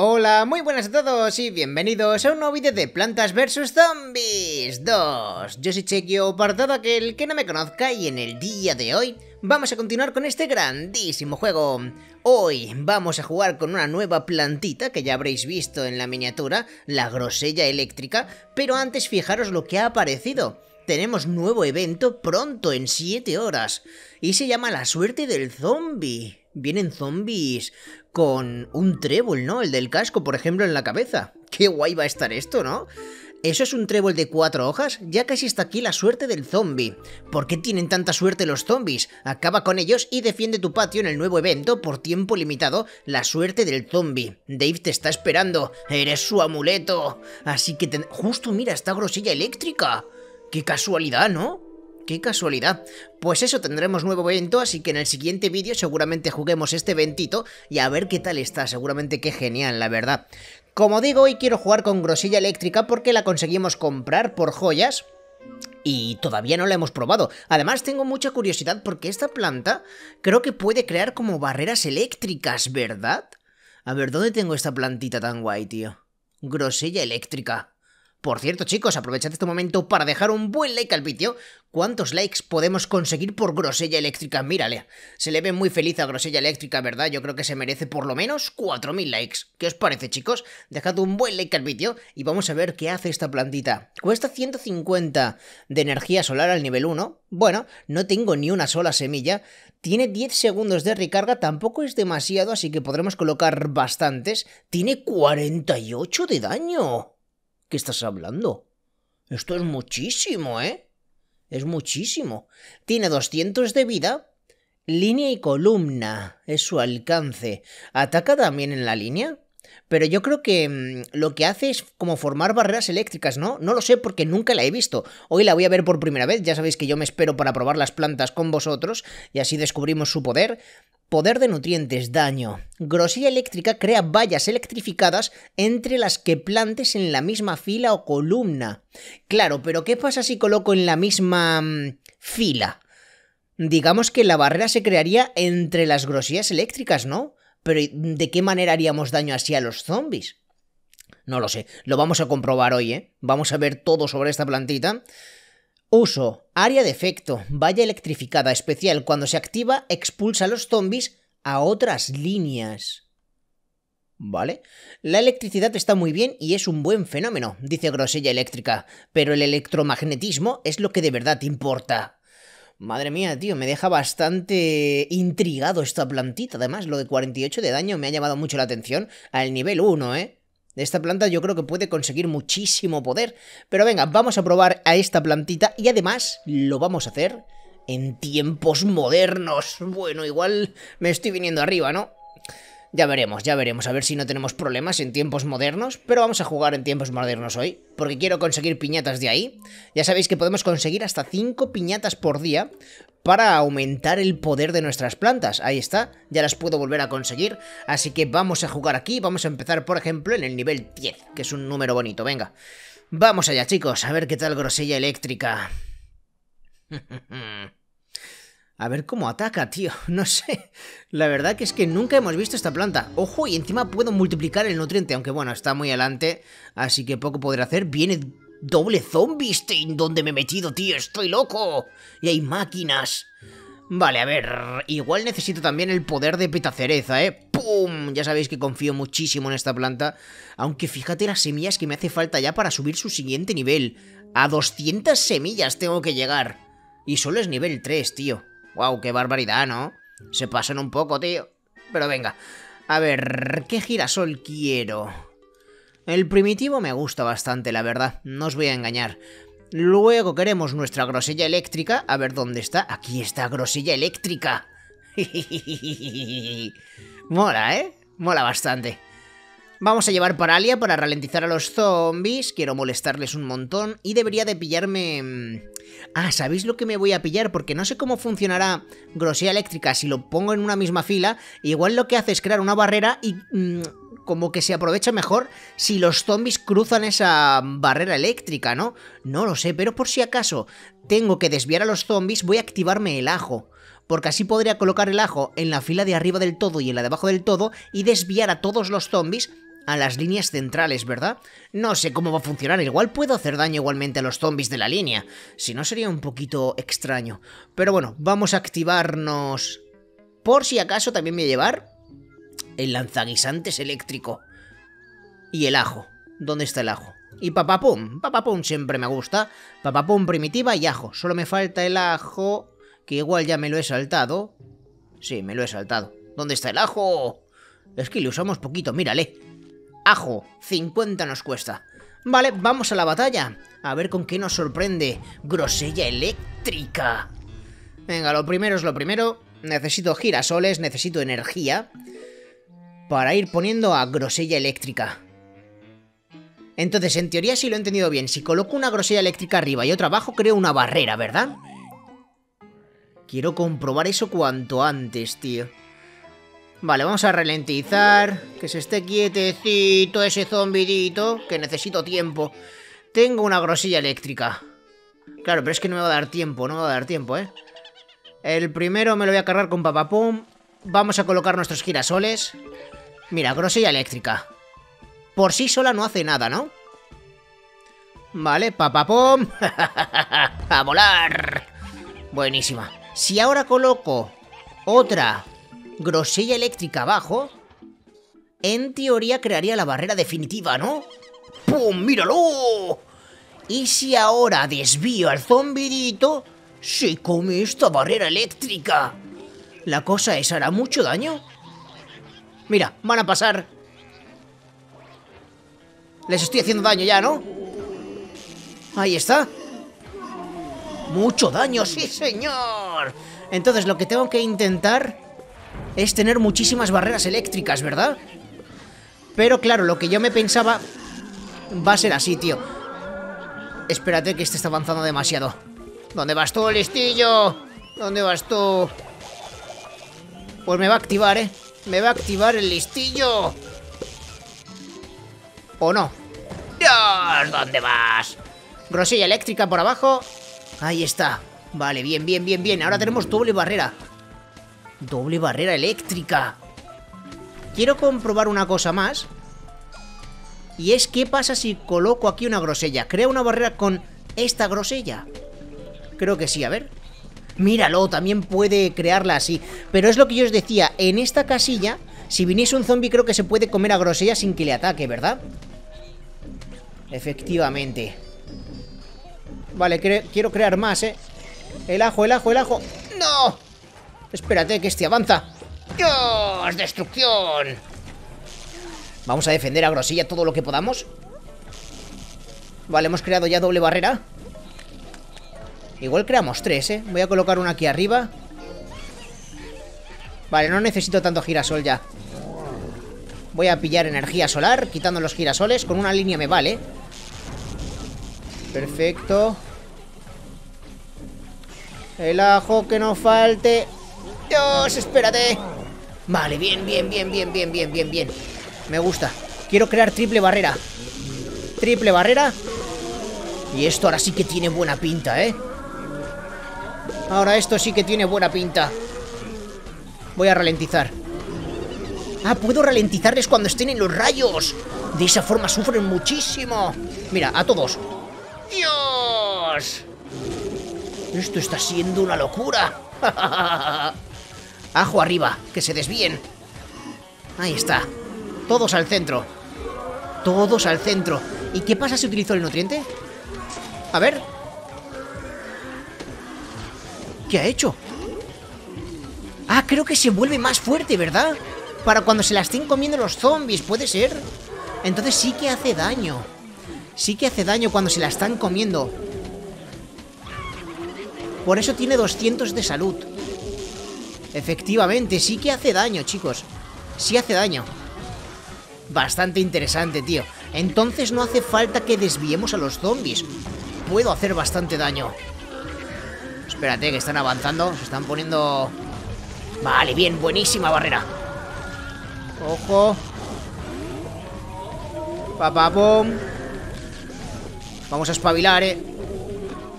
Hola, muy buenas a todos y bienvenidos a un nuevo vídeo de Plantas vs Zombies 2. Yo soy Chequio, para todo aquel que no me conozca, y en el día de hoy vamos a continuar con este grandísimo juego. Hoy vamos a jugar con una nueva plantita que ya habréis visto en la miniatura, la Grosella Eléctrica, pero antes fijaros lo que ha aparecido. Tenemos nuevo evento pronto, en 7 horas, y se llama La Suerte del Zombie. Vienen zombies con un trébol, ¿no? El del casco, por ejemplo, en la cabeza. Qué guay va a estar esto, ¿no? Eso es un trébol de 4 hojas. Ya casi está aquí la suerte del zombie. ¿Por qué tienen tanta suerte los zombies? Acaba con ellos y defiende tu patio en el nuevo evento por tiempo limitado, La Suerte del Zombie. Dave te está esperando. Eres su amuleto. Así que justo mira, está Grosella Eléctrica. Qué casualidad, ¿no? ¡Qué casualidad! Pues eso, tendremos nuevo evento, así que en el siguiente vídeo seguramente juguemos este eventito y a ver qué tal está, seguramente qué genial, la verdad. Como digo, hoy quiero jugar con Grosella Eléctrica porque la conseguimos comprar por joyas y todavía no la hemos probado. Además, tengo mucha curiosidad porque esta planta creo que puede crear como barreras eléctricas, ¿verdad? A ver, ¿dónde tengo esta plantita tan guay, tío? Grosella Eléctrica. Por cierto, chicos, aprovechad este momento para dejar un buen like al vídeo. ¿Cuántos likes podemos conseguir por Grosella Eléctrica? Mírale, se le ve muy feliz a Grosella Eléctrica, ¿verdad? Yo creo que se merece por lo menos 4000 likes. ¿Qué os parece, chicos? Dejad un buen like al vídeo y vamos a ver qué hace esta plantita. Cuesta 150 de energía solar al nivel 1. Bueno, no tengo ni una sola semilla. Tiene 10 segundos de recarga, tampoco es demasiado, así que podremos colocar bastantes. Tiene 48 de daño. ¿Qué estás hablando? Esto es muchísimo, ¿eh? Es muchísimo. Tiene 200 de vida, línea y columna. Es su alcance. Ataca también en la línea, pero yo creo que lo que hace es como formar barreras eléctricas, ¿no? No lo sé porque nunca la he visto. Hoy la voy a ver por primera vez. Ya sabéis que yo me espero para probar las plantas con vosotros y así descubrimos su poder. Poder de nutrientes, daño. Grosella Eléctrica crea vallas electrificadas entre las que plantes en la misma fila o columna. Claro, pero ¿qué pasa si coloco en la misma fila? Digamos que la barrera se crearía entre las grosellas eléctricas, ¿no? Pero ¿de qué manera haríamos daño así a los zombies? No lo sé, lo vamos a comprobar hoy, ¿eh? Vamos a ver todo sobre esta plantita. Uso, área de efecto, valla electrificada especial. Cuando se activa, expulsa a los zombies a otras líneas. ¿Vale? La electricidad está muy bien y es un buen fenómeno, dice Grosella Eléctrica. Pero el electromagnetismo es lo que de verdad importa. Madre mía, tío, me deja bastante intrigado esta plantita. Además, lo de 48 de daño me ha llamado mucho la atención al nivel 1, ¿eh? Esta planta yo creo que puede conseguir muchísimo poder. Pero venga, vamos a probar a esta plantita y además lo vamos a hacer en tiempos modernos. Bueno, igual me estoy viniendo arriba, ¿no? Ya veremos, a ver si no tenemos problemas en tiempos modernos, pero vamos a jugar en tiempos modernos hoy, porque quiero conseguir piñatas de ahí. Ya sabéis que podemos conseguir hasta 5 piñatas por día para aumentar el poder de nuestras plantas. Ahí está, ya las puedo volver a conseguir, así que vamos a jugar aquí. Vamos a empezar, por ejemplo, en el nivel 10, que es un número bonito, venga. Vamos allá, chicos, a ver qué tal Grosella Eléctrica. A ver cómo ataca, tío, no sé. La verdad que es que nunca hemos visto esta planta. Ojo, y encima puedo multiplicar el nutriente, aunque bueno, está muy adelante, así que poco podré hacer. Viene doble Zombistein, ¿dónde me he metido, tío? Estoy loco. Y hay máquinas. Vale, a ver, igual necesito también el poder de Petacereza, ¿eh? ¡Pum! Ya sabéis que confío muchísimo en esta planta, aunque fíjate las semillas que me hace falta ya para subir su siguiente nivel. A 200 semillas tengo que llegar. Y solo es nivel 3, tío. Wow, qué barbaridad, ¿no? Se pasan un poco, tío. Pero venga, a ver, ¿qué girasol quiero? El primitivo me gusta bastante, la verdad, no os voy a engañar. Luego queremos nuestra Grosella Eléctrica. A ver, ¿dónde está? Aquí está Grosella Eléctrica. Mola, ¿eh? Mola bastante. Vamos a llevar Paralia para ralentizar a los zombies. Quiero molestarles un montón y debería de pillarme... Ah, ¿sabéis lo que me voy a pillar? Porque no sé cómo funcionará Grosella Eléctrica si lo pongo en una misma fila. Igual lo que hace es crear una barrera y como que se aprovecha mejor si los zombies cruzan esa barrera eléctrica, ¿no? No lo sé, pero por si acaso tengo que desviar a los zombies, voy a activarme el ajo. Porque así podría colocar el ajo en la fila de arriba del todo y en la de abajo del todo y desviar a todos los zombies a las líneas centrales, ¿verdad? No sé cómo va a funcionar, igual puedo hacer daño igualmente a los zombies de la línea. Si no, sería un poquito extraño. Pero bueno, vamos a activarnos... Por si acaso también voy a llevar el lanzaguisantes eléctrico. Y el ajo. ¿Dónde está el ajo? Y papapum. Papapum siempre me gusta. Papapum primitiva y ajo. Solo me falta el ajo, que igual ya me lo he saltado. Sí, me lo he saltado. ¿Dónde está el ajo? Es que le usamos poquito, mírale. Ajo, 50 nos cuesta. Vale, vamos a la batalla. A ver con qué nos sorprende Grosella Eléctrica. Venga, lo primero es lo primero. Necesito girasoles, necesito energía para ir poniendo a Grosella Eléctrica. Entonces, en teoría, si lo he entendido bien, si coloco una Grosella Eléctrica arriba y otra abajo, creo una barrera, ¿verdad? Quiero comprobar eso cuanto antes, tío. Vale, vamos a ralentizar. Que se esté quietecito ese zombidito, que necesito tiempo. Tengo una Grosella Eléctrica. Claro, pero es que no me va a dar tiempo, no me va a dar tiempo, ¿eh? El primero me lo voy a cargar con papapum. Vamos a colocar nuestros girasoles. Mira, Grosella Eléctrica. Por sí sola no hace nada, ¿no? Vale, papapum. ¡A volar! Buenísima. Si ahora coloco otra Grosella Eléctrica abajo, en teoría crearía la barrera definitiva, ¿no? ¡Pum! ¡Míralo! Y si ahora desvío al zombidito, se come esta barrera eléctrica. La cosa es, ¿hará mucho daño? Mira, van a pasar. Les estoy haciendo daño ya, ¿no? Ahí está. Mucho daño, sí señor. Entonces lo que tengo que intentar es tener muchísimas barreras eléctricas, ¿verdad? Pero claro, lo que yo me pensaba va a ser así, tío. Espérate, que este está avanzando demasiado. ¿Dónde vas tú, listillo? ¿Dónde vas tú? Pues me va a activar, ¿eh? Me va a activar el listillo. ¿O no? ¡Dios! ¿Dónde vas? Grosella Eléctrica por abajo. Ahí está. Vale, bien, bien, bien, bien. Ahora tenemos doble barrera. Doble barrera eléctrica. Quiero comprobar una cosa más. Y es, ¿qué pasa si coloco aquí una grosella? ¿Crea una barrera con esta grosella? Creo que sí, a ver. Míralo, también puede crearla así. Pero es lo que yo os decía, en esta casilla, si viniese un zombie, creo que se puede comer a grosella sin que le ataque, ¿verdad? Efectivamente. Vale, quiero crear más, ¿eh? El ajo, el ajo, el ajo. ¡No! Espérate, que este avanza. ¡Dios! ¡Destrucción! Vamos a defender a grosella todo lo que podamos. Vale, hemos creado ya doble barrera. Igual creamos tres, ¿eh? Voy a colocar una aquí arriba. Vale, no necesito tanto girasol ya. Voy a pillar energía solar, quitando los girasoles. Con una línea me vale. Perfecto. El ajo, que no falte. ¡Dios! ¡Espérate! Vale, bien, bien, bien, bien, bien, bien, bien, bien. Me gusta. Quiero crear triple barrera. Triple barrera. Y esto ahora sí que tiene buena pinta, ¿eh? Ahora esto sí que tiene buena pinta. Voy a ralentizar. Ah, puedo ralentizarles cuando estén en los rayos. De esa forma sufren muchísimo. Mira, a todos. ¡Dios! Esto está siendo una locura. Ajo arriba, que se desvíen. Ahí está. Todos al centro. Todos al centro. ¿Y qué pasa si utilizo el nutriente? A ver. ¿Qué ha hecho? Ah, creo que se vuelve más fuerte, ¿verdad? Para cuando se la estén comiendo los zombies, ¿puede ser? Entonces sí que hace daño. Sí que hace daño cuando se la están comiendo. Por eso tiene 200 de salud. Efectivamente, sí que hace daño, chicos. Sí hace daño. Bastante interesante, tío. Entonces no hace falta que desviemos a los zombies. Puedo hacer bastante daño. Espérate, que están avanzando. Se están poniendo... Vale, bien, buenísima barrera. Ojo. Papapum. Vamos a espabilar, eh.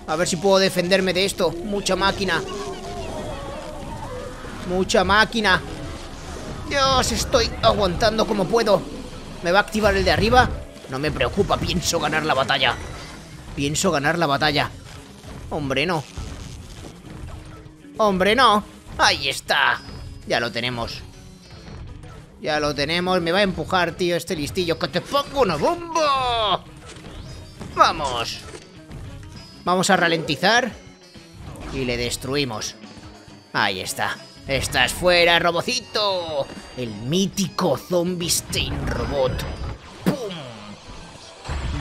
A ver si puedo defenderme de esto. Mucha máquina. Mucha máquina. Dios, estoy aguantando como puedo. ¿Me va a activar el de arriba? No me preocupa, pienso ganar la batalla. Pienso ganar la batalla. Hombre, no. Hombre, no. Ahí está. Ya lo tenemos. Ya lo tenemos. Me va a empujar, tío, este listillo. ¡Que te pongo una bomba! ¡Vamos! Vamos a ralentizar. Y le destruimos. Ahí está. ¡Estás fuera, robocito! El mítico Zombistein robot. ¡Pum!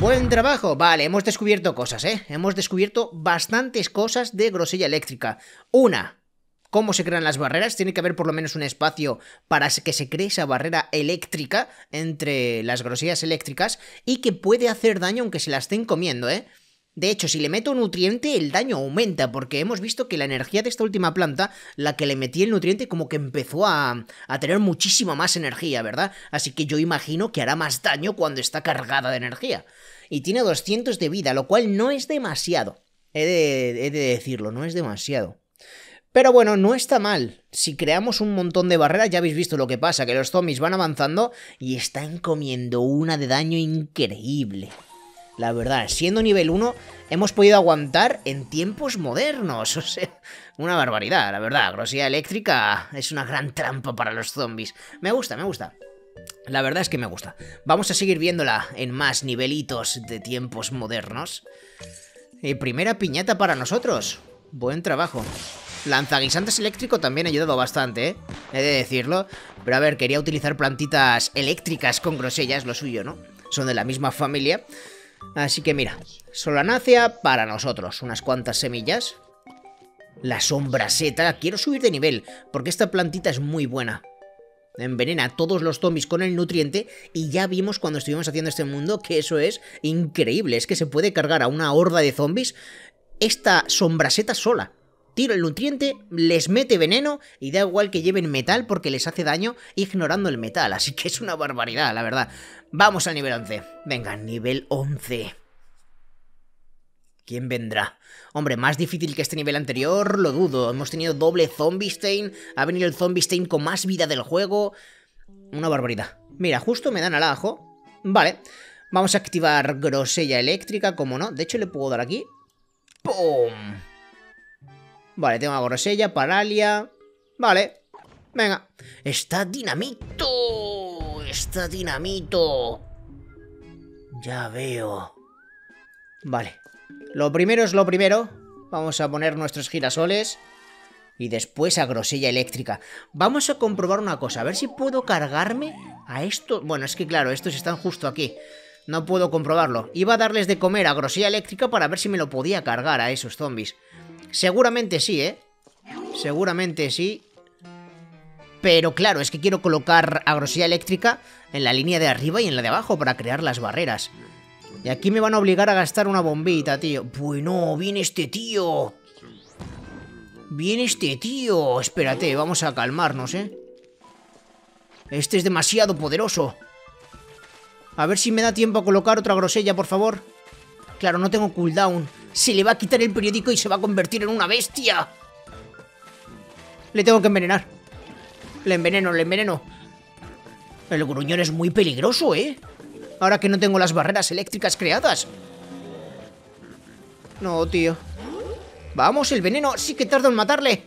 Buen trabajo. Vale, hemos descubierto cosas, ¿eh? Hemos descubierto bastantes cosas de Grosella Eléctrica. Una, cómo se crean las barreras. Tiene que haber por lo menos un espacio para que se cree esa barrera eléctrica entre las grosellas eléctricas y que puede hacer daño aunque se la estén comiendo, ¿eh? De hecho, si le meto nutriente, el daño aumenta, porque hemos visto que la energía de esta última planta, la que le metí el nutriente, como que empezó a tener muchísima más energía, ¿verdad? Así que yo imagino que hará más daño cuando está cargada de energía. Y tiene 200 de vida, lo cual no es demasiado. He de decirlo, no es demasiado. Pero bueno, no está mal. Si creamos un montón de barreras, ya habéis visto lo que pasa, que los zombies van avanzando y están comiendo una de daño increíble. La verdad, siendo nivel 1, hemos podido aguantar en tiempos modernos. O sea, una barbaridad, la verdad. Grosella Eléctrica es una gran trampa para los zombies. Me gusta, me gusta. La verdad es que me gusta. Vamos a seguir viéndola en más nivelitos de tiempos modernos. Y primera piñata para nosotros. Buen trabajo. Lanzaguisantes Eléctrico también ha ayudado bastante, ¿eh? He de decirlo. Pero a ver, quería utilizar plantitas eléctricas con grosellas, lo suyo, ¿no? Son de la misma familia. Así que mira, Solanacea para nosotros, unas cuantas semillas. La sombraseta, quiero subir de nivel, porque esta plantita es muy buena. Envenena a todos los zombies con el nutriente y ya vimos cuando estuvimos haciendo este mundo que eso es increíble. Es que se puede cargar a una horda de zombies esta sombraseta sola. Tiro el nutriente, les mete veneno y da igual que lleven metal porque les hace daño ignorando el metal. Así que es una barbaridad, la verdad. Vamos al nivel 11. Venga, nivel 11. ¿Quién vendrá? Hombre, más difícil que este nivel anterior, lo dudo. Hemos tenido doble Zombistein. Ha venido el Zombistein con más vida del juego. Una barbaridad. Mira, justo me dan al ajo. Vale. Vamos a activar Grosella Eléctrica, como no. De hecho, le puedo dar aquí. ¡Pum! Vale, tengo a Grosella, Paralia. Vale, venga. ¡Está Dinamito! ¡Está Dinamito! Ya veo. Vale, lo primero es lo primero. Vamos a poner nuestros girasoles. Y después a Grosella Eléctrica. Vamos a comprobar una cosa. A ver si puedo cargarme a esto. Bueno, es que claro, estos están justo aquí. No puedo comprobarlo. Iba a darles de comer a Grosella Eléctrica para ver si me lo podía cargar a esos zombies. Seguramente sí, ¿eh? Seguramente sí. Pero claro, es que quiero colocar a Grosella Eléctrica en la línea de arriba y en la de abajo para crear las barreras. Y aquí me van a obligar a gastar una bombita, tío. Bueno, viene este tío. Viene este tío. Espérate, vamos a calmarnos, ¿eh? Este es demasiado poderoso. A ver si me da tiempo a colocar otra grosella, por favor. Claro, no tengo cooldown. Se le va a quitar el periódico y se va a convertir en una bestia. Le tengo que envenenar. Le enveneno, le enveneno. El gruñón es muy peligroso, ¿eh? Ahora que no tengo las barreras eléctricas creadas. No, tío. Vamos, el veneno. Sí que tardo en matarle.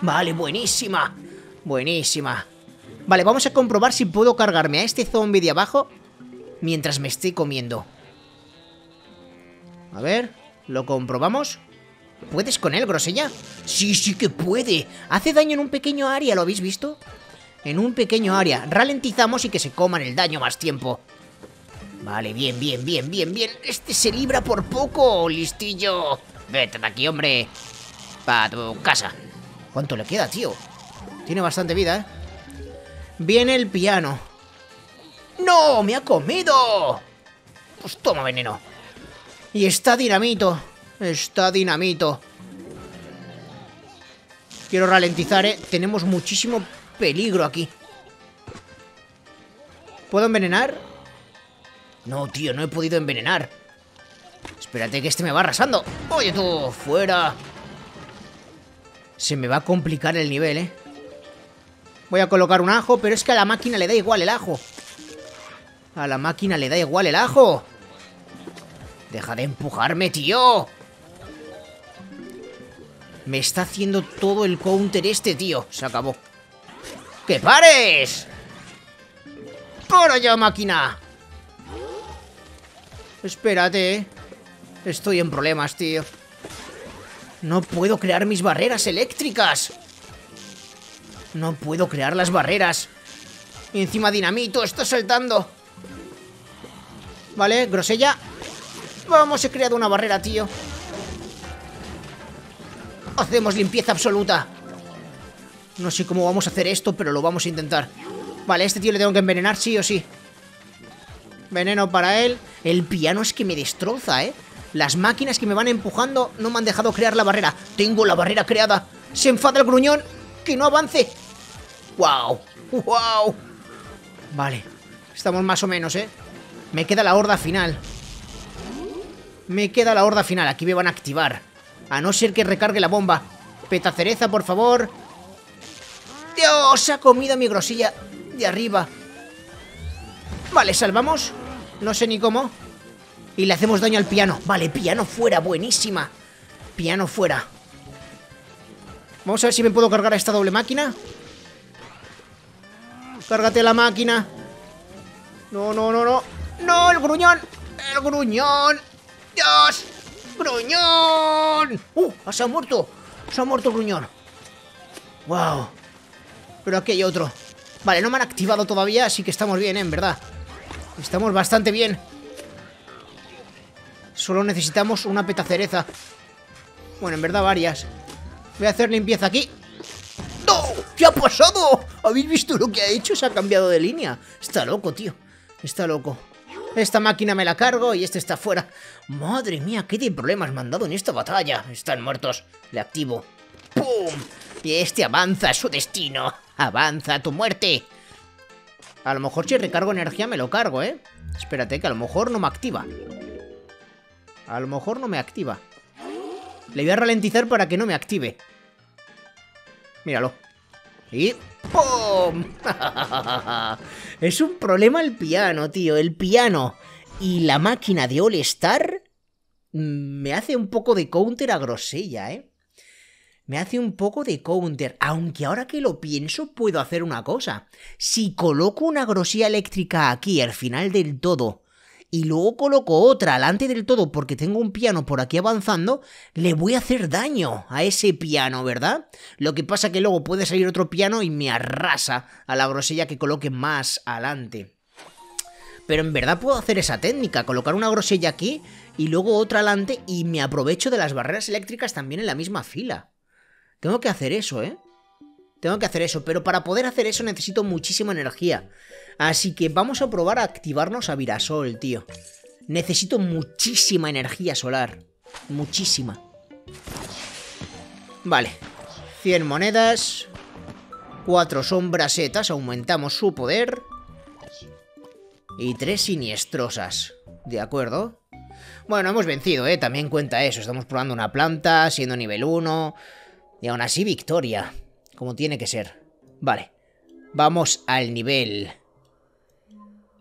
Vale, buenísima. Buenísima. Vale, vamos a comprobar si puedo cargarme a este zombie de abajo mientras me esté comiendo. A ver, ¿lo comprobamos? ¿Puedes con él, Grosella? Sí, sí que puede. Hace daño en un pequeño área, ¿lo habéis visto? En un pequeño área. Ralentizamos y que se coman el daño más tiempo. Vale, bien, bien, bien, bien, bien. Este se libra por poco, listillo. Vete de aquí, hombre. Para tu casa. ¿Cuánto le queda, tío? Tiene bastante vida, ¿eh? Viene el piano. ¡No! ¡Me ha comido! Pues toma veneno. Y está Dinamito. Está Dinamito. Quiero ralentizar, ¿eh? Tenemos muchísimo peligro aquí. ¿Puedo envenenar? No, tío, no he podido envenenar. Espérate que este me va arrasando. Oye, tú, fuera. Se me va a complicar el nivel, ¿eh? Voy a colocar un ajo, pero es que a la máquina le da igual el ajo. A la máquina le da igual el ajo. Deja de empujarme, tío. Me está haciendo todo el counter este, tío. Se acabó. ¡Que pares! ¡Por allá, máquina! Espérate, ¿eh? Estoy en problemas, tío. No puedo crear mis barreras eléctricas. No puedo crear las barreras. Y encima Dinamito está saltando. Vale, Grosella. Vamos, he creado una barrera, tío. Hacemos limpieza absoluta. No sé cómo vamos a hacer esto, pero lo vamos a intentar. Vale, a este tío le tengo que envenenar sí o sí. Veneno para él. El piano es que me destroza, ¿eh? Las máquinas que me van empujando no me han dejado crear la barrera. Tengo la barrera creada. Se enfada el gruñón. ¡Que no avance! ¡Wow! ¡Wow! Vale. Estamos más o menos, ¿eh? Me queda la horda final. Me queda la horda final. Aquí me van a activar. A no ser que recargue la bomba. Petacereza, por favor. ¡Dios! Se ha comido mi Grosella de arriba. Vale, salvamos. No sé ni cómo. Y le hacemos daño al piano. Vale, piano fuera, buenísima. Piano fuera. Vamos a ver si me puedo cargar a esta doble máquina. Cárgate la máquina. No, no, no, no. ¡No, el gruñón! ¡El gruñón! ¡Dios! ¡Gruñón! Se ha muerto. Se ha muerto el gruñón. Wow. Pero aquí hay otro. Vale, no me han activado todavía, así que estamos bien, ¿eh? En verdad. Estamos bastante bien. Solo necesitamos una petacereza. Bueno, en verdad varias. Voy a hacer limpieza aquí. ¡No! ¿Qué ha pasado? ¿Habéis visto lo que ha hecho? Se ha cambiado de línea. Está loco, tío. Está loco. Esta máquina me la cargo y este está fuera. Madre mía, qué de problemas me han dado en esta batalla. Están muertos. Le activo. ¡Pum! Y este avanza a su destino. Avanza a tu muerte. A lo mejor si recargo energía me lo cargo, ¿eh? Espérate, que a lo mejor no me activa. A lo mejor no me activa. Le voy a ralentizar para que no me active. Míralo. Y ¡pum! Es un problema el piano, tío. El piano y la máquina de Oliestar me hace un poco de counter a Grosella, ¿eh? Me hace un poco de counter. Aunque ahora que lo pienso puedo hacer una cosa. Si coloco una Grosella eléctrica aquí al final del todo... y luego coloco otra delante del todo porque tengo un piano por aquí avanzando, le voy a hacer daño a ese piano, ¿verdad? Lo que pasa que luego puede salir otro piano y me arrasa a la Grosella que coloque más adelante. Pero en verdad puedo hacer esa técnica, colocar una Grosella aquí y luego otra adelante y me aprovecho de las barreras eléctricas también en la misma fila. Tengo que hacer eso, ¿eh? Tengo que hacer eso, pero para poder hacer eso necesito muchísima energía. Así que vamos a probar a activarnos a Virasol, tío. Necesito muchísima energía solar. Muchísima. Vale. 100 monedas. 4 sombrasetas. Aumentamos su poder. Y 3 siniestrosas. De acuerdo. Bueno, hemos vencido, ¿eh? También cuenta eso. Estamos probando una planta, siendo nivel 1. Y aún así, victoria. Como tiene que ser. Vale. Vamos al nivel...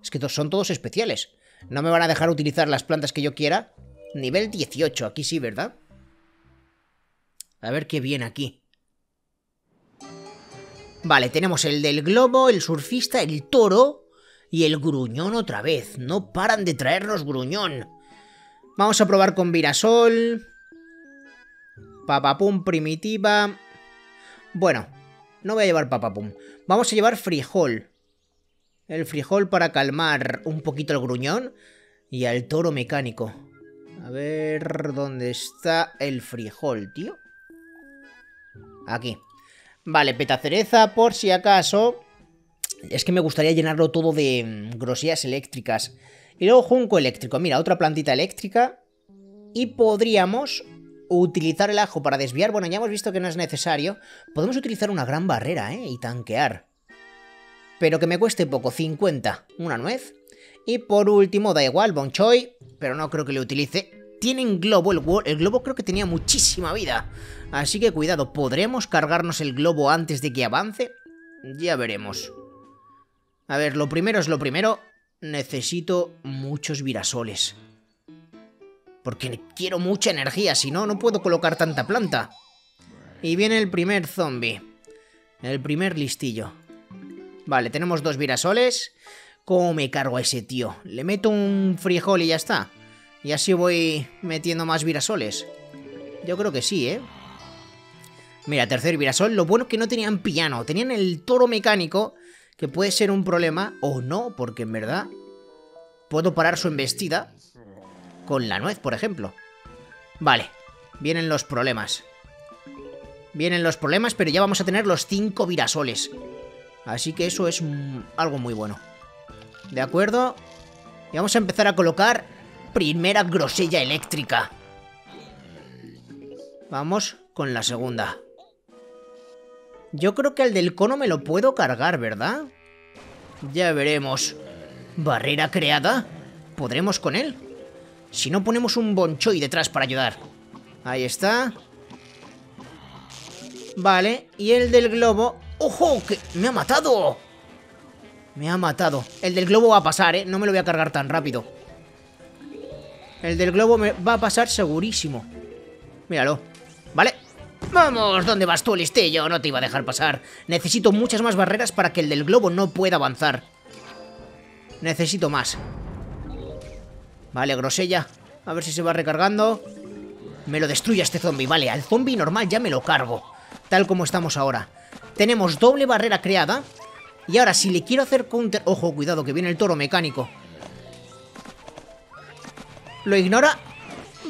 Es que son todos especiales. No me van a dejar utilizar las plantas que yo quiera. Nivel 18. Aquí sí, ¿verdad? A ver qué viene aquí. Vale, tenemos el del globo, el surfista, el toro y el gruñón otra vez. No paran de traernos gruñón. Vamos a probar con Virasol. Papapum primitiva. Bueno, no voy a llevar papapum. Vamos a llevar frijol. El frijol para calmar un poquito el gruñón y al toro mecánico. A ver dónde está el frijol, tío. Aquí. Vale, petacereza por si acaso. Es que me gustaría llenarlo todo de groserías eléctricas. Y luego junco eléctrico. Mira, otra plantita eléctrica. Y podríamos utilizar el ajo para desviar. Bueno, ya hemos visto que no es necesario. Podemos utilizar una gran barrera, ¿eh? Y tanquear. Pero que me cueste poco, 50, una nuez. Y por último, da igual, Bonchoy, pero no creo que lo utilice. Tienen globo, el globo creo que tenía muchísima vida. Así que cuidado, ¿podremos cargarnos el globo antes de que avance? Ya veremos. A ver, lo primero es lo primero. necesito muchos virasoles. Porque quiero mucha energía, si no, no puedo colocar tanta planta. Y viene el primer zombie. El primer listillo. Vale, tenemos 2 virasoles. ¿Cómo me cargo a ese tío? Le meto un frijol y ya está. Y así voy metiendo más virasoles. Yo creo que sí, ¿eh? Mira, tercer virasol. Lo bueno es que no tenían piano. Tenían el toro mecánico, que puede ser un problema o no, porque en verdad puedo parar su embestida con la nuez, por ejemplo. Vale, vienen los problemas. Vienen los problemas, pero ya vamos a tener los 5 virasoles. Así que eso es algo muy bueno. De acuerdo. Y vamos a empezar a colocar primera grosella eléctrica. Vamos con la segunda. Yo creo que al del cono me lo puedo cargar, ¿verdad? Ya veremos. ¿Barrera creada? ¿Podremos con él? Si no, ponemos un bonchoy detrás para ayudar. Ahí está. Vale, y el del globo... ¡Ojo! ¡Que me ha matado! Me ha matado. El del globo va a pasar, ¿eh? No me lo voy a cargar tan rápido. El del globo me va a pasar segurísimo. Míralo. Vale. ¡Vamos! ¿Dónde vas tú, listillo? No te iba a dejar pasar. Necesito muchas más barreras para que el del globo no pueda avanzar. Necesito más. Vale, grosella. A ver si se va recargando. Me lo destruye este zombie. Vale, al zombie normal ya me lo cargo. Tal como estamos ahora. Tenemos doble barrera creada. Y ahora, si le quiero hacer counter... Ojo, cuidado, que viene el toro mecánico. Lo ignora.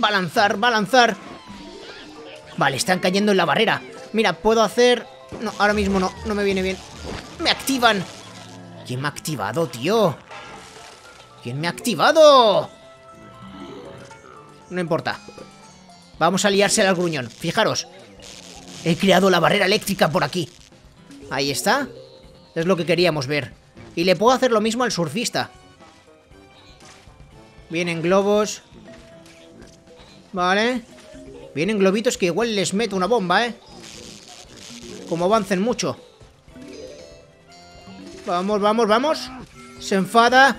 Va a lanzar, va a lanzar. Vale, están cayendo en la barrera. Mira, puedo hacer... No, ahora mismo no, no me viene bien. ¡Me activan! ¿Quién me ha activado, tío? ¿Quién me ha activado? No importa. Vamos a liársela al gruñón. Fijaros. He creado la barrera eléctrica por aquí. Ahí está. Es lo que queríamos ver. Y le puedo hacer lo mismo al surfista. Vienen globos. Vale. Vienen globitos que igual les meto una bomba, ¿eh? Como avancen mucho. Vamos, vamos, vamos. Se enfada.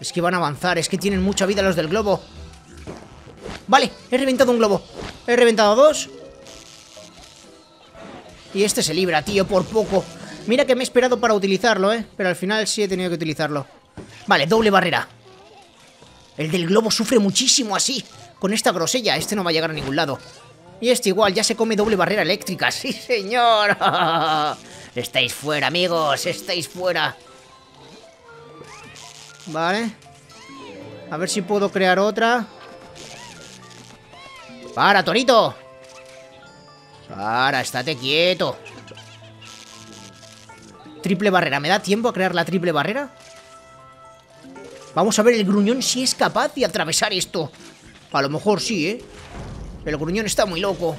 Es que van a avanzar. Es que tienen mucha vida los del globo. Vale, he reventado un globo. He reventado 2. Y este se libra, tío, por poco. Mira que me he esperado para utilizarlo, ¿eh? Pero al final sí he tenido que utilizarlo. Vale, doble barrera. El del globo sufre muchísimo así. Con esta grosella, este no va a llegar a ningún lado. Y este igual, ya se come doble barrera eléctrica. ¡Sí, señor! Estáis fuera, amigos. Estáis fuera. Vale. A ver si puedo crear otra. ¡Para, torito! ¡Para, estate quieto! Triple barrera. ¿Me da tiempo a crear la triple barrera? Vamos a ver el gruñón si es capaz de atravesar esto. A lo mejor sí, ¿eh? El gruñón está muy loco.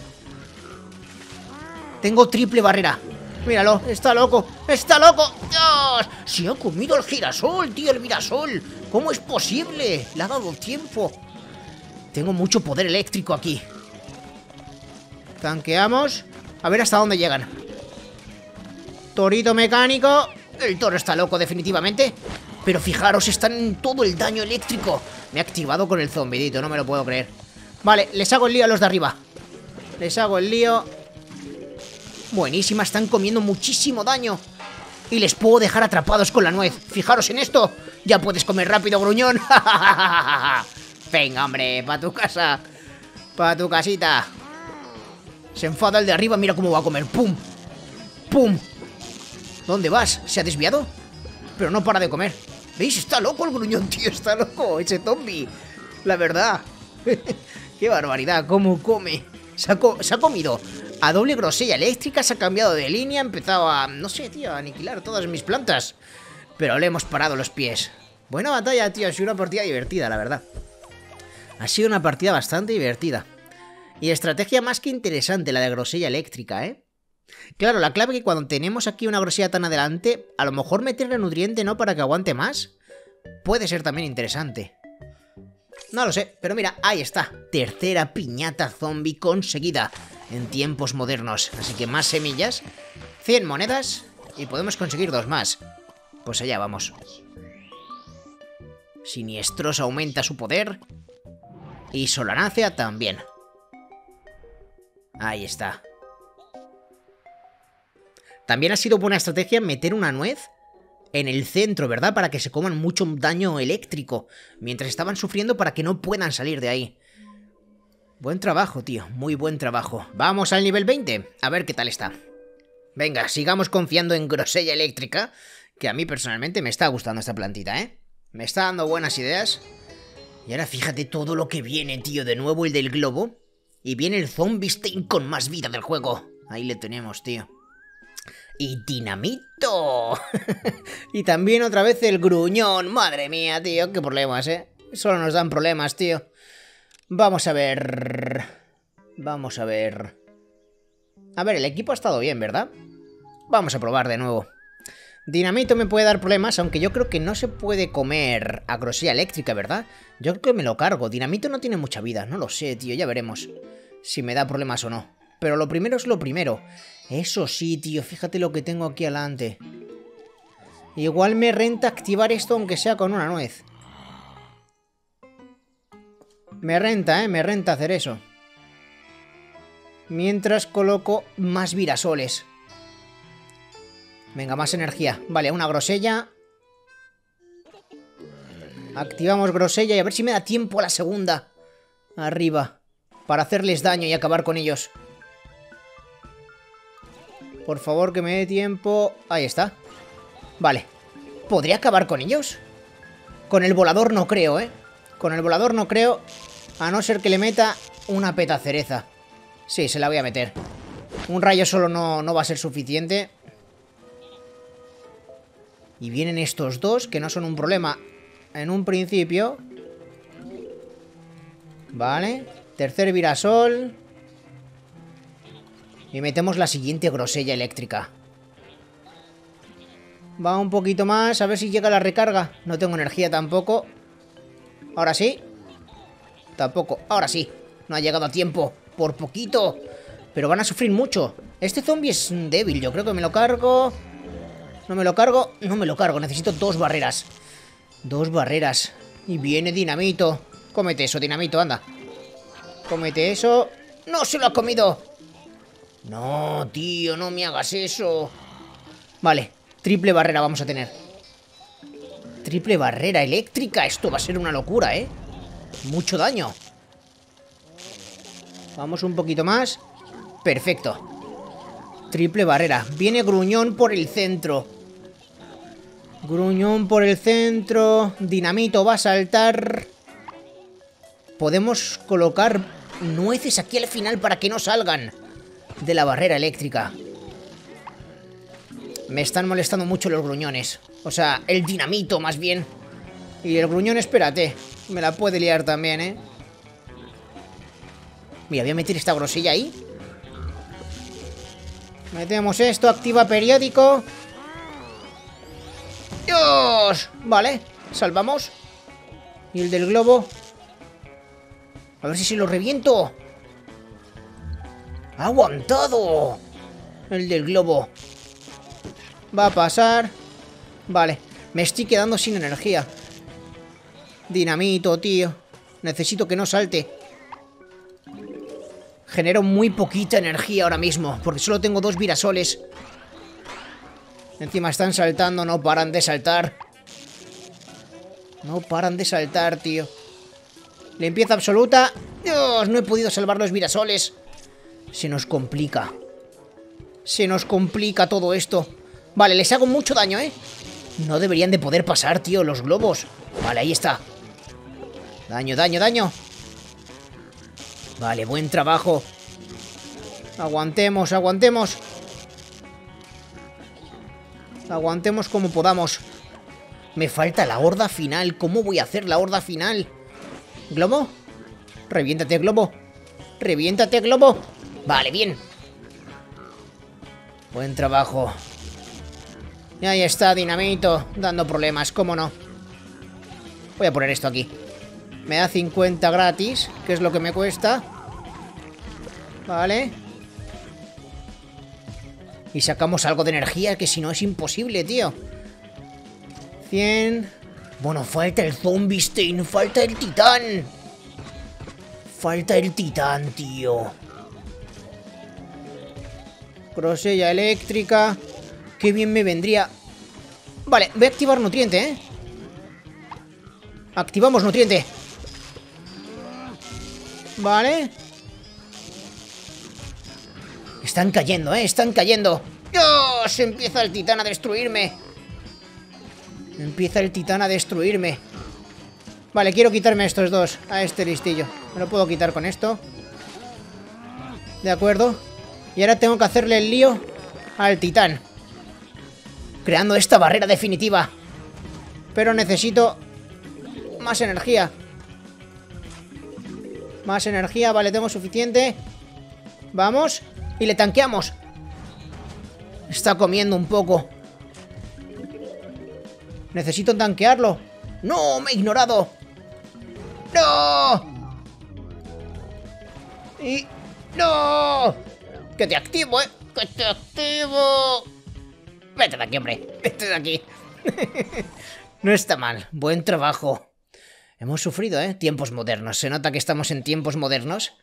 Tengo triple barrera. Míralo, está loco. ¡Está loco! ¡Dios! ¡Se ha comido el girasol, tío! ¡El girasol! ¿Cómo es posible? Le ha dado tiempo. Tengo mucho poder eléctrico aquí. Tanqueamos. A ver hasta dónde llegan. Torito mecánico. El toro está loco definitivamente. Pero fijaros, están en todo el daño eléctrico. Me he activado con el zombidito, no me lo puedo creer. Vale, les hago el lío a los de arriba. Les hago el lío. Buenísima, están comiendo muchísimo daño. Y les puedo dejar atrapados con la nuez. Fijaros en esto. Ya puedes comer rápido, gruñón. Venga, hombre, pa' tu casa. Pa' tu casita. Se enfada el de arriba, mira cómo va a comer. ¡Pum! ¡Pum! ¿Dónde vas? ¿Se ha desviado? Pero no para de comer. ¿Veis? Está loco el gruñón, tío. Está loco ese zombie. La verdad. Qué barbaridad. Cómo come. Se ha comido a doble grosella eléctrica. Se ha cambiado de línea. Ha empezado a... No sé, tío. A aniquilar todas mis plantas. Pero le hemos parado los pies. Buena batalla, tío. Ha sido una partida divertida, la verdad. Ha sido una partida bastante divertida. Y estrategia más que interesante la de grosella eléctrica, ¿eh? Claro, la clave es que cuando tenemos aquí una grosella tan adelante, a lo mejor meterle nutriente, ¿no? Para que aguante más. Puede ser también interesante. No lo sé, pero mira, ahí está. Tercera piñata zombie conseguida en tiempos modernos. Así que más semillas, 100 monedas y podemos conseguir 2 más. Pues allá vamos. Siniestros aumenta su poder. Y Solanacea también. Ahí está. También ha sido buena estrategia meter una nuez en el centro, ¿verdad? Para que se coman mucho daño eléctrico mientras estaban sufriendo, para que no puedan salir de ahí. Buen trabajo, tío. Muy buen trabajo. Vamos al nivel 20. A ver qué tal está. Venga, sigamos confiando en Grosella Eléctrica, que a mí personalmente me está gustando esta plantita, ¿eh? Me está dando buenas ideas. Y ahora fíjate todo lo que viene, tío. De nuevo el del globo. Y viene el Zombistein con más vida del juego. Ahí le tenemos, tío. Y Dinamito. Y también otra vez el gruñón. Madre mía, tío. Qué problemas, ¿eh? Solo nos dan problemas, tío. Vamos a ver. Vamos a ver. A ver, el equipo ha estado bien, ¿verdad? Vamos a probar de nuevo. Dinamito me puede dar problemas, aunque yo creo que no se puede comer a Grosella Eléctrica, ¿verdad? Yo creo que me lo cargo. Dinamito no tiene mucha vida. No lo sé, tío. Ya veremos si me da problemas o no. Pero lo primero es lo primero. Eso sí, tío. Fíjate lo que tengo aquí adelante. Igual me renta activar esto, aunque sea con una nuez. Me renta, ¿eh? Me renta hacer eso. Mientras coloco más virasoles. Venga, más energía. Vale, una grosella. Activamos grosella y a ver si me da tiempo a la segunda. Arriba. Para hacerles daño y acabar con ellos. Por favor, que me dé tiempo. Ahí está. Vale. ¿Podría acabar con ellos? Con el volador no creo, ¿eh? Con el volador no creo. A no ser que le meta una petacereza. Sí, se la voy a meter. Un rayo solo no va a ser suficiente. Y vienen estos dos, que no son un problema en un principio. Vale. Tercer virasol. Y metemos la siguiente grosella eléctrica. Va un poquito más. A ver si llega la recarga. No tengo energía tampoco. Ahora sí. Tampoco. Ahora sí. No ha llegado a tiempo. Por poquito. Pero van a sufrir mucho. Este zombie es débil. Yo creo que me lo cargo. No me lo cargo. No me lo cargo. Necesito dos barreras. Dos barreras. Y viene Dinamito. Cómete eso, Dinamito. Anda. Cómete eso. ¡No se lo ha comido! No, tío, no me hagas eso. Vale, triple barrera vamos a tener. Triple barrera eléctrica. Esto va a ser una locura, ¿eh? Mucho daño. Vamos un poquito más. Perfecto. Triple barrera. Viene gruñón por el centro. Gruñón por el centro. Dinamito va a saltar. Podemos colocar nueces aquí al final para que no salgan de la barrera eléctrica. Me están molestando mucho los gruñones. O sea, el dinamito más bien. Y el gruñón, espérate, me la puede liar también, ¿eh? Mira, voy a meter esta grosella ahí. Metemos esto, activa periódico. ¡Dios! Vale, salvamos. Y el del globo. A ver si se lo reviento. ¡Ha aguantado! El del globo. Va a pasar. Vale. Me estoy quedando sin energía. Dinamito, tío. Necesito que no salte. Genero muy poquita energía ahora mismo, porque solo tengo dos virasoles. Encima están saltando. No paran de saltar. No paran de saltar, tío. Limpieza absoluta. ¡Dios! No he podido salvar los virasoles. Se nos complica. Se nos complica todo esto. Vale, les hago mucho daño, ¿eh? No deberían de poder pasar, tío, los globos. Vale, ahí está. Daño, daño, daño. Vale, buen trabajo. Aguantemos, aguantemos. Aguantemos como podamos. Me falta la horda final. ¿Cómo voy a hacer la horda final? ¿Globo? Reviéntate, globo. Reviéntate, globo. Vale, bien. Buen trabajo. Y ahí está Dinamito dando problemas, cómo no. Voy a poner esto aquí. Me da 50 gratis, que es lo que me cuesta. Vale. Y sacamos algo de energía, que si no es imposible, tío. 100. Bueno, falta el Zombistein, falta el titán. Falta el titán, tío. Grosella eléctrica. Qué bien me vendría. Vale, voy a activar nutriente, ¿eh? Activamos nutriente. Vale. Están cayendo, ¿eh? Están cayendo. ¡Dios! Empieza el titán a destruirme. Empieza el titán a destruirme. Vale, quiero quitarme a estos dos. A este listillo. Me lo puedo quitar con esto. De acuerdo. Y ahora tengo que hacerle el lío al titán, creando esta barrera definitiva. Pero necesito más energía. Más energía, vale, tengo suficiente. Vamos. Y le tanqueamos. Está comiendo un poco. Necesito tanquearlo. ¡No! ¡Me he ignorado! ¡No! Y... ¡no! ¡Que te activo, eh! ¡Que te activo! ¡Vete de aquí, hombre! ¡Vete de aquí! No está mal. Buen trabajo. Hemos sufrido, ¿eh? Tiempos modernos. Se nota que estamos en tiempos modernos.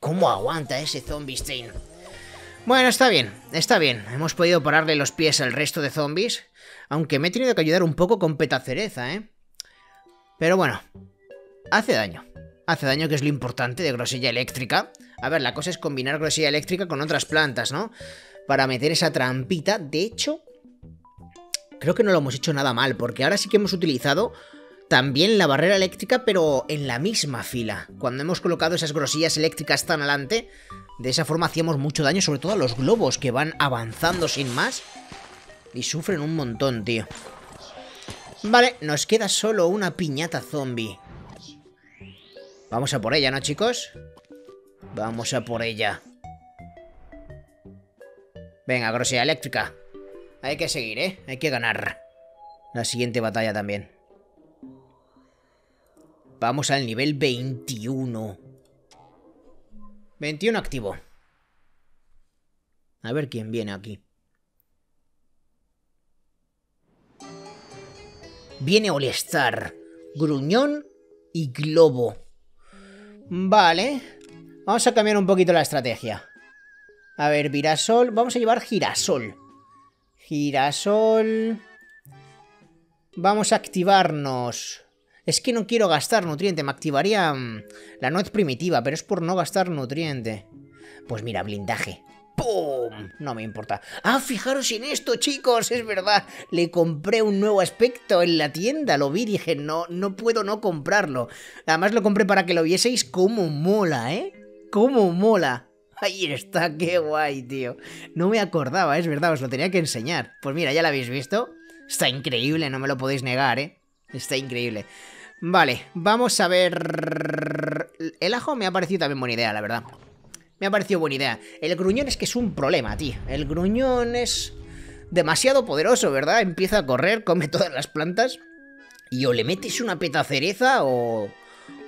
¿Cómo aguanta ese Zombistein? Bueno, está bien. Está bien. Hemos podido pararle los pies al resto de zombies. Aunque me he tenido que ayudar un poco con Petacereza, ¿eh? Pero bueno. Hace daño. Hace daño, que es lo importante de Grosella Eléctrica. A ver, la cosa es combinar Grosella Eléctrica con otras plantas, ¿no? Para meter esa trampita. De hecho... creo que no lo hemos hecho nada mal, porque ahora sí que hemos utilizado también la barrera eléctrica, pero en la misma fila. Cuando hemos colocado esas grosillas eléctricas tan adelante, de esa forma hacíamos mucho daño, sobre todo a los globos que van avanzando sin más. Y sufren un montón, tío. Vale, nos queda solo una piñata zombie. Vamos a por ella, ¿no, chicos? Vamos a por ella. Venga, grosella eléctrica. Hay que seguir, ¿eh? Hay que ganar la siguiente batalla también. Vamos al nivel 21. 21 activo. A ver quién viene aquí. Viene Oliestar, Gruñón y Globo. Vale. Vamos a cambiar un poquito la estrategia. A ver, Virasol. Vamos a llevar Girasol. Girasol. Vamos a activarnos. Es que no quiero gastar nutriente. Me activaría la nuez primitiva, pero es por no gastar nutriente. Pues mira, blindaje. ¡Pum! No me importa. ¡Ah, fijaros en esto, chicos! Es verdad. Le compré un nuevo aspecto en la tienda. Lo vi, dije, no puedo no comprarlo. Además lo compré para que lo vieseis. ¡Cómo mola, eh! ¡Cómo mola! Ahí está, qué guay, tío. No me acordaba, es verdad, os lo tenía que enseñar. Pues mira, ya lo habéis visto. Está increíble, no me lo podéis negar, ¿eh? Está increíble. Vale, vamos a ver... el ajo me ha parecido también buena idea, la verdad. Me ha parecido buena idea. El gruñón es que es un problema, tío. El gruñón es demasiado poderoso, ¿verdad? Empieza a correr, come todas las plantas. Y o le metes una petacereza o...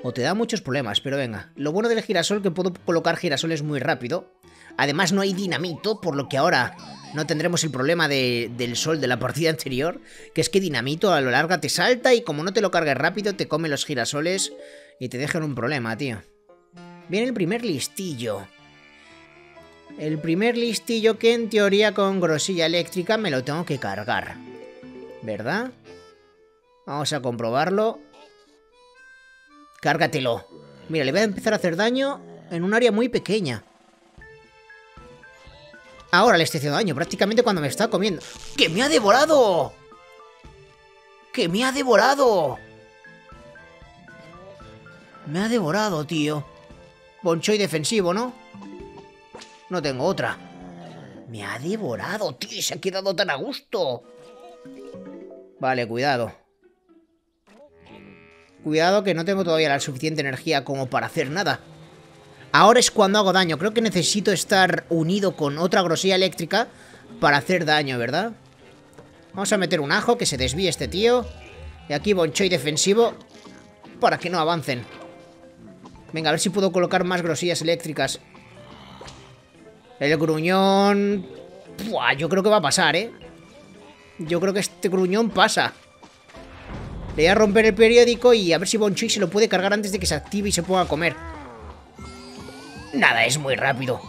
o te da muchos problemas, pero venga. Lo bueno del girasol es que puedo colocar girasoles muy rápido. Además no hay dinamito, por lo que ahora no tendremos el problema del sol de la partida anterior. Que es que dinamito a lo largo te salta y como no te lo cargues rápido te come los girasoles y te dejan un problema, tío. Viene el primer listillo. El primer listillo que en teoría con grosella eléctrica me lo tengo que cargar, ¿verdad? Vamos a comprobarlo. Cárgatelo. Mira, le voy a empezar a hacer daño en un área muy pequeña. Ahora le estoy haciendo daño prácticamente cuando me está comiendo. ¡Que me ha devorado! ¡Que me ha devorado! Me ha devorado, tío. Bonchoy defensivo, ¿no? No tengo otra. Me ha devorado, tío. Se ha quedado tan a gusto. Vale, cuidado. Cuidado que no tengo todavía la suficiente energía como para hacer nada. Ahora es cuando hago daño. Creo que necesito estar unido con otra grosella eléctrica para hacer daño, ¿verdad? Vamos a meter un ajo que se desvíe este tío. Y aquí Bonchoy defensivo para que no avancen. Venga, a ver si puedo colocar más grosellas eléctricas. El gruñón... ¡pua! Yo creo que va a pasar, ¿eh? Yo creo que este gruñón pasa. Le voy a romper el periódico y a ver si Bonchoy se lo puede cargar antes de que se active y se ponga a comer. Nada, es muy rápido.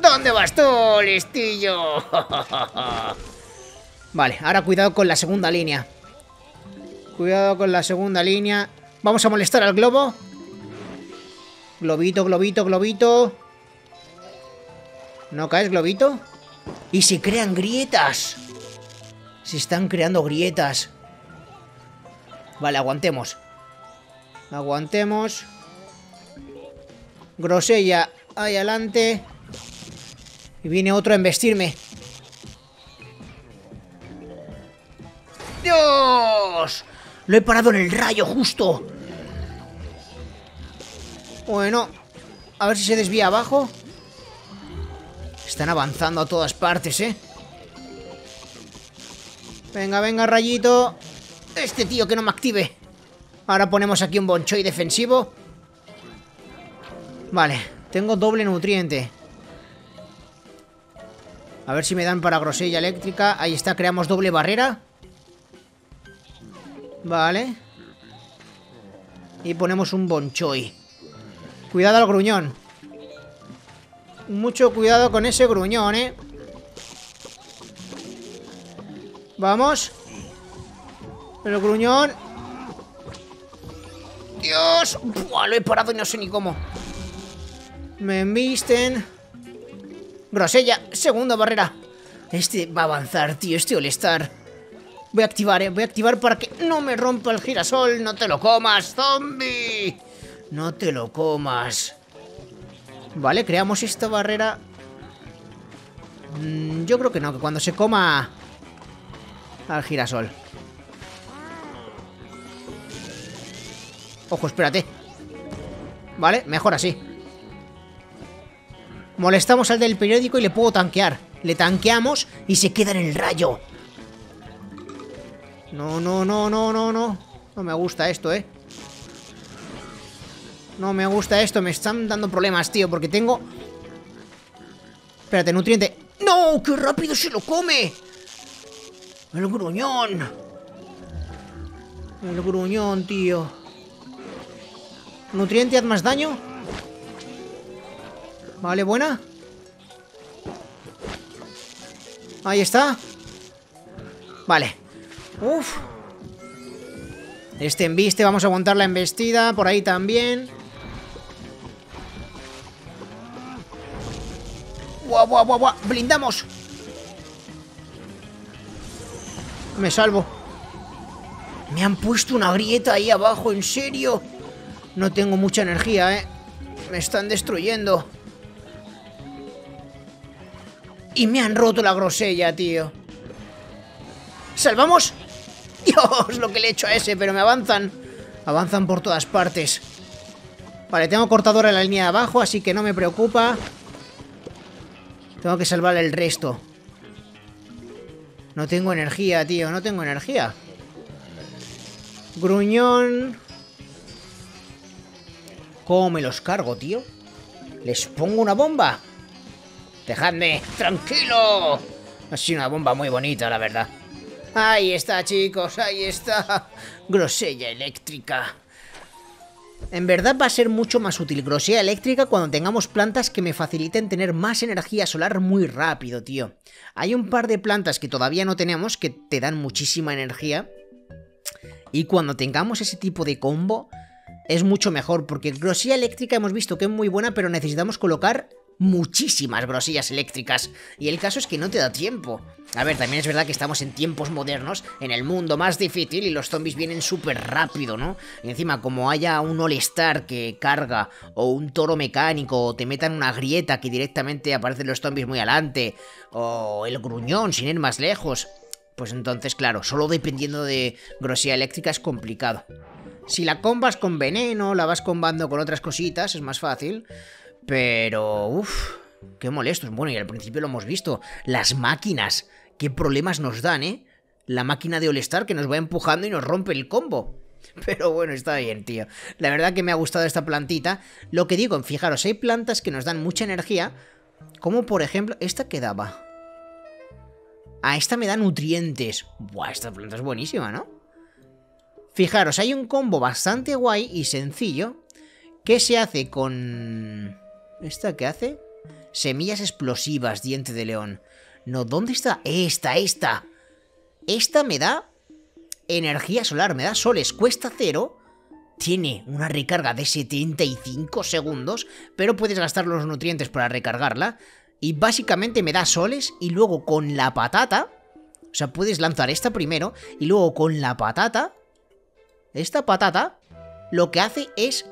¿Dónde vas tú, listillo? Vale, ahora cuidado con la segunda línea. Cuidado con la segunda línea. Vamos a molestar al globo. Globito, globito, globito. ¿No caes, globito? Y se crean grietas. Se están creando grietas. Vale, aguantemos. Aguantemos. Grosella ahí adelante. Y viene otro a embestirme. ¡Dios! Lo he parado en el rayo justo. Bueno, a ver si se desvía abajo. Están avanzando a todas partes, ¿eh? Venga, venga, rayito. Este tío que no me active. Ahora ponemos aquí un Bonchoy defensivo. Vale, tengo doble nutriente. A ver si me dan para Grosella Eléctrica. Ahí está, creamos doble barrera. Vale. Y ponemos un Bonchoy. Cuidado al gruñón. Mucho cuidado con ese gruñón, ¿eh? Vamos. El gruñón. ¡Dios! Buah, lo he parado y no sé ni cómo. Me embisten. Grosella, segunda barrera. Este va a avanzar, tío. Este Oliestar. Voy a activar, voy a activar para que no me rompa el girasol. No te lo comas, zombie. No te lo comas. Vale, creamos esta barrera. Yo creo que no, que cuando se coma al girasol. Ojo, espérate. Vale, mejor así. Molestamos al del periódico y le puedo tanquear. Le tanqueamos y se queda en el rayo. No, no, no, no, no, no. No me gusta esto, ¿eh? No me gusta esto. Me están dando problemas, tío, porque tengo... Espérate, nutriente. ¡No! ¡Qué rápido se lo come! El gruñón. El gruñón, tío. Nutriente, haz más daño. Vale, buena. Ahí está. Vale. Uf. Este embiste, vamos a aguantar la embestida. Por ahí también. Guau, guau, guau, guau. Blindamos. Me salvo. Me han puesto una grieta ahí abajo, ¿en serio? No tengo mucha energía, ¿eh? Me están destruyendo. Y me han roto la Grosella, tío. ¿Salvamos? Dios, lo que le he hecho a ese, pero me avanzan. Avanzan por todas partes. Vale, tengo cortadora en la línea de abajo, así que no me preocupa. Tengo que salvar el resto. No tengo energía, tío, no tengo energía. Gruñón. ¿Cómo me los cargo, tío? ¿Les pongo una bomba? ¡Dejadme! ¡Tranquilo! Ha sido una bomba muy bonita, la verdad. Ahí está, chicos, ahí está. Grosella Eléctrica. En verdad va a ser mucho más útil Grosella Eléctrica cuando tengamos plantas que me faciliten tener más energía solar muy rápido, tío. Hay un par de plantas que todavía no tenemos que te dan muchísima energía. Y cuando tengamos ese tipo de combo... Es mucho mejor, porque Grosella Eléctrica hemos visto que es muy buena, pero necesitamos colocar muchísimas grosellas eléctricas. Y el caso es que no te da tiempo. A ver, también es verdad que estamos en tiempos modernos, en el mundo más difícil, y los zombies vienen súper rápido, ¿no? Y encima, como haya un Oliestar que carga, o un toro mecánico, o te metan una grieta que directamente aparecen los zombies muy adelante, o el gruñón sin ir más lejos... Pues entonces, claro, solo dependiendo de Grosella Eléctrica es complicado. Si la combas con veneno, la vas combando con otras cositas, es más fácil. Pero, uff, qué molestos. Bueno, y al principio lo hemos visto. Las máquinas, qué problemas nos dan, ¿eh? La máquina de Oliestar que nos va empujando y nos rompe el combo. Pero bueno, está bien, tío. La verdad que me ha gustado esta plantita. Lo que digo, fijaros, hay plantas que nos dan mucha energía. Como por ejemplo, esta que daba... A esta me da nutrientes. Buah, esta planta es buenísima, ¿no? Fijaros, hay un combo bastante guay y sencillo que se hace con... ¿Esta qué hace? Semillas explosivas, diente de león. No, ¿dónde está? Esta. Esta me da energía solar, me da soles, cuesta 0. Tiene una recarga de 75 segundos, pero puedes gastar los nutrientes para recargarla. Y básicamente me da soles y luego con la patata... O sea, puedes lanzar esta primero y luego con la patata... Esta patata lo que hace es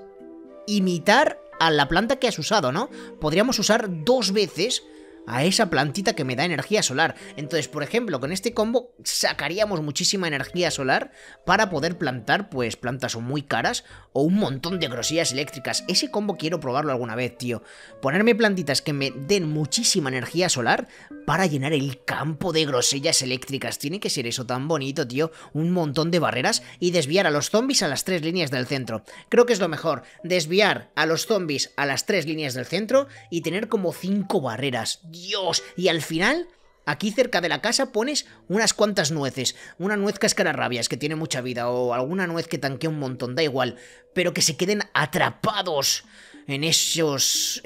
imitar a la planta que has usado, ¿no? Podríamos usar 2 veces a esa plantita que me da energía solar. Entonces, por ejemplo, con este combo sacaríamos muchísima energía solar para poder plantar, pues, plantas muy caras o un montón de grosellas eléctricas. Ese combo quiero probarlo alguna vez, tío. Ponerme plantitas que me den muchísima energía solar para llenar el campo de grosellas eléctricas. Tiene que ser eso tan bonito, tío. Un montón de barreras y desviar a los zombies a las 3 líneas del centro. Creo que es lo mejor. Desviar a los zombies a las 3 líneas del centro y tener como 5 barreras. Dios, y al final, aquí cerca de la casa pones unas cuantas nueces. Una nuez cascarrabias que tiene mucha vida o alguna nuez que tanquea un montón, da igual. Pero que se queden atrapados en esos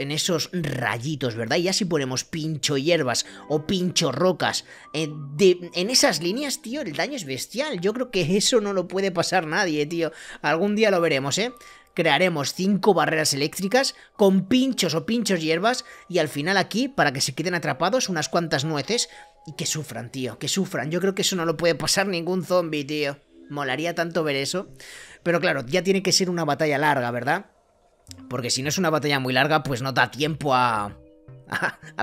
rayitos, ¿verdad? Y así ponemos pincho hierbas o pincho rocas. En esas líneas, tío, el daño es bestial. Yo creo que eso no lo puede pasar nadie, tío. Algún día lo veremos, ¿eh? Crearemos 5 barreras eléctricas con pinchos o pinchos hierbas y al final aquí, para que se queden atrapados, unas cuantas nueces y que sufran, tío, que sufran. Yo creo que eso no lo puede pasar ningún zombie, tío. Molaría tanto ver eso. Pero claro, ya tiene que ser una batalla larga, ¿verdad? Porque si no es una batalla muy larga, pues no da tiempo a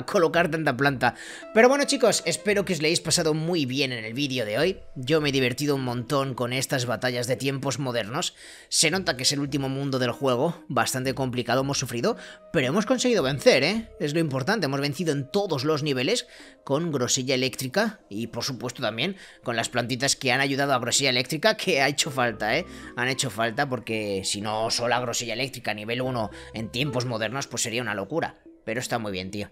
colocar tanta planta. Pero bueno, chicos, espero que os lo hayáis pasado muy bien en el vídeo de hoy. Yo me he divertido un montón con estas batallas de tiempos modernos. Se nota que es el último mundo del juego. Bastante complicado, hemos sufrido, pero hemos conseguido vencer, ¿eh? Es lo importante, hemos vencido en todos los niveles con grosella eléctrica y por supuesto también con las plantitas que han ayudado a grosella eléctrica, que ha hecho falta, ¿eh? Han hecho falta porque si no sola grosella eléctrica nivel 1 en tiempos modernos, pues sería una locura. Pero está muy bien, tío.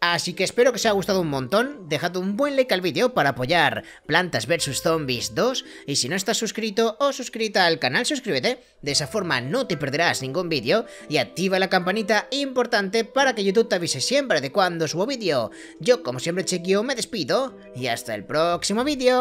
Así que espero que os haya gustado un montón. Dejad un buen like al vídeo para apoyar Plantas vs Zombies 2. Y si no estás suscrito o suscrita al canal, suscríbete. De esa forma no te perderás ningún vídeo. Y activa la campanita importante para que YouTube te avise siempre de cuando subo vídeo. Yo, como siempre, Chequio, me despido. Y hasta el próximo vídeo.